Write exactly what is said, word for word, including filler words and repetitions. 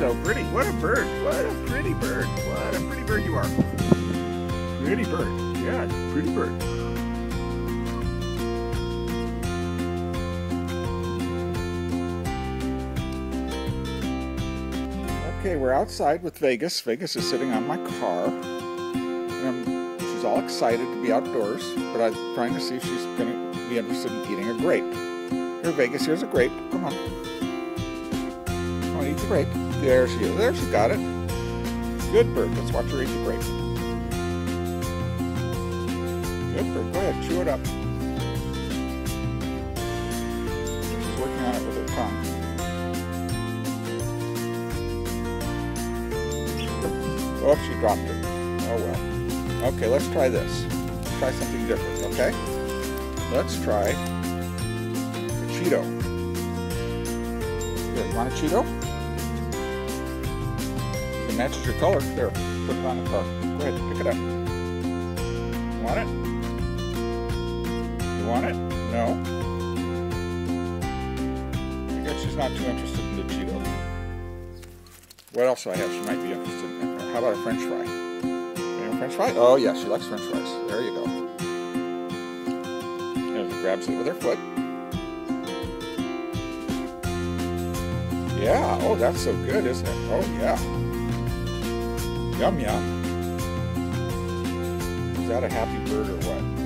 so pretty. What a bird. What a pretty bird. What a pretty bird you are. Pretty bird. Yeah, pretty bird. Okay, we're outside with Vegas. Vegas is sitting on my car. And I'm, she's all excited to be outdoors, but I'm trying to see if she's going to be interested in eating a grape. Here, Vegas, here's a grape. Come on. Come on, eat the grape. There she is. There, she's got it. Good bird. Let's watch her eat the grape. Good bird. Go ahead, chew it up. She's working on it with her tongue. Oh, she dropped it. Oh, well. Okay, let's try this. Let's try something different, okay? Let's try a Cheeto. Here, you want a Cheeto? It matches your color. There, put it on the car. Go ahead, pick it up. You want it? You want it? No? I guess she's not too interested in the Cheeto. What else do I have she might be interested in? How about a French fry? Anyone French fry? Oh yeah, she likes French fries. There you go. And she grabs it with her foot. Yeah, oh that's so good, isn't it? Oh yeah. Yum yum. Is that a happy bird or what?